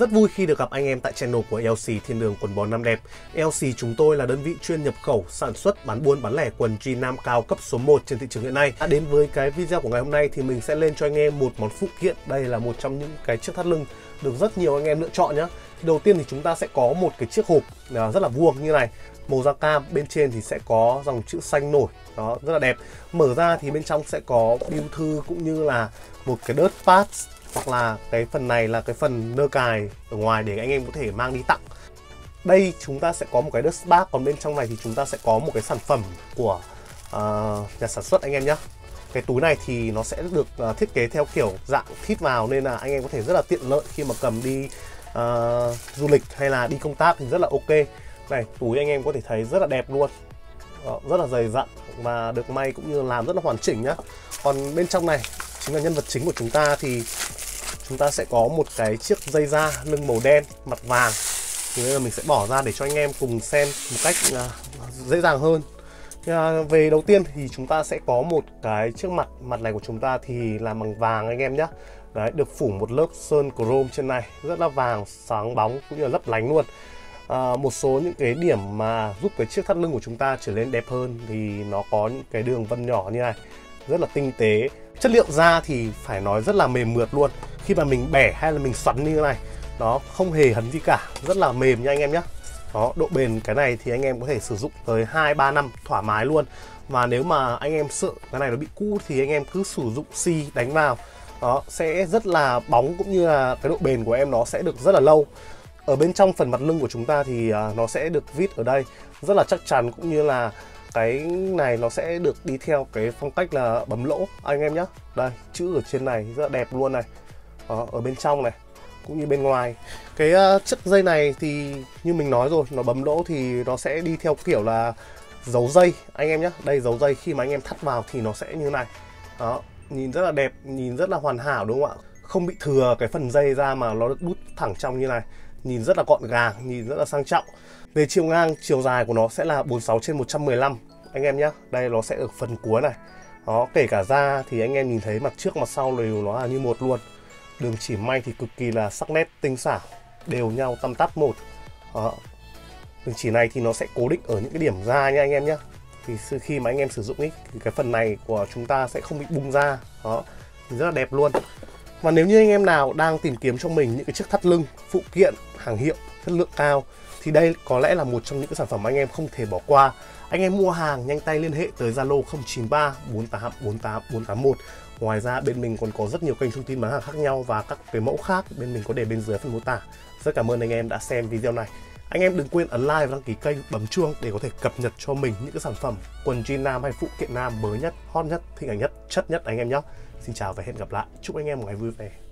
Rất vui khi được gặp anh em tại channel của LC Thiên Đường Quần Bò Nam Đẹp. LC chúng tôi là đơn vị chuyên nhập khẩu, sản xuất, bán buôn, bán lẻ quần jean nam cao cấp số 1 trên thị trường hiện nay. Đã đến với cái video của ngày hôm nay thì mình sẽ lên cho anh em một món phụ kiện. Đây là một trong những cái chiếc thắt lưng được rất nhiều anh em lựa chọn nhé. Đầu tiên thì chúng ta sẽ có một cái chiếc hộp rất là vuông như này, màu da cam, bên trên thì sẽ có dòng chữ xanh nổi, đó rất là đẹp. Mở ra thì bên trong sẽ có bưu thư cũng như là một cái đớt pads, hoặc là cái phần này là cái phần nơ cài ở ngoài để anh em có thể mang đi tặng. Đây chúng ta sẽ có một cái dust bag, còn bên trong này thì chúng ta sẽ có một cái sản phẩm của nhà sản xuất anh em nhé. Cái túi này thì nó sẽ được thiết kế theo kiểu dạng thít vào nên là anh em có thể rất là tiện lợi khi mà cầm đi du lịch hay là đi công tác thì rất là ok. Này, túi anh em có thể thấy rất là đẹp luôn. Đó, rất là dày dặn và được may cũng như làm rất là hoàn chỉnh nhá. Còn bên trong này chính là nhân vật chính của chúng ta, thì chúng ta sẽ có một cái chiếc dây da lưng màu đen, mặt vàng. Thế nên là mình sẽ bỏ ra để cho anh em cùng xem một cách dễ dàng hơn. Về đầu tiên thì chúng ta sẽ có một cái chiếc mặt này của chúng ta thì là bằng vàng anh em nhé. Đấy, được phủ một lớp sơn chrome trên này, rất là vàng, sáng bóng cũng như là lấp lánh luôn. Một số những cái điểm mà giúp cái chiếc thắt lưng của chúng ta trở nên đẹp hơn thì nó có những cái đường vân nhỏ như này, rất là tinh tế. Chất liệu da thì phải nói rất là mềm mượt luôn, khi mà mình bẻ hay là mình xoắn như thế này nó không hề hấn gì cả, rất là mềm nha anh em nhé. Đó, độ bền cái này thì anh em có thể sử dụng tới 2-3 năm thoải mái luôn. Và nếu mà anh em sợ cái này nó bị cũ thì anh em cứ sử dụng xi đánh vào, nó sẽ rất là bóng cũng như là cái độ bền của em nó sẽ được rất là lâu. Ở bên trong phần mặt lưng của chúng ta thì nó sẽ được vít ở đây rất là chắc chắn, cũng như là cái này nó sẽ được đi theo cái phong cách là bấm lỗ anh em nhé. Đây, chữ ở trên này rất là đẹp luôn này. Đó, ở bên trong này cũng như bên ngoài. Cái chiếc dây này thì như mình nói rồi, nó bấm lỗ thì nó sẽ đi theo kiểu là giấu dây anh em nhé. Đây, giấu dây khi mà anh em thắt vào thì nó sẽ như này. Đó, nhìn rất là đẹp, nhìn rất là hoàn hảo đúng không ạ? Không bị thừa cái phần dây ra mà nó được đút thẳng trong như này. Nhìn rất là gọn gàng, nhìn rất là sang trọng. Về chiều ngang, chiều dài của nó sẽ là 46/115 anh em nhé. Đây nó sẽ ở phần cuối này. Đó, kể cả da thì anh em nhìn thấy mặt trước mặt sau đều nó là như một luôn. Đường chỉ may thì cực kỳ là sắc nét, tinh xảo, đều nhau tăm tắp một. Đó. Đường chỉ này thì nó sẽ cố định ở những cái điểm da nha anh em nhé. Thì khi mà anh em sử dụng ấy, thì cái phần này của chúng ta sẽ không bị bung ra. Đó, rất là đẹp luôn. Và nếu như anh em nào đang tìm kiếm cho mình những cái chiếc thắt lưng, phụ kiện, hàng hiệu, chất lượng cao thì đây có lẽ là một trong những sản phẩm anh em không thể bỏ qua. Anh em mua hàng nhanh tay liên hệ tới Zalo 0934848481. Ngoài ra bên mình còn có rất nhiều kênh thông tin bán hàng khác nhau và các cái mẫu khác bên mình có để bên dưới phần mô tả. Rất cảm ơn anh em đã xem video này. Anh em đừng quên ấn like và đăng ký kênh, bấm chuông để có thể cập nhật cho mình những cái sản phẩm quần jean nam hay phụ kiện nam mới nhất, hot nhất, thịnh hành nhất, chất nhất anh em nhé. Xin chào và hẹn gặp lại. Chúc anh em một ngày vui vẻ.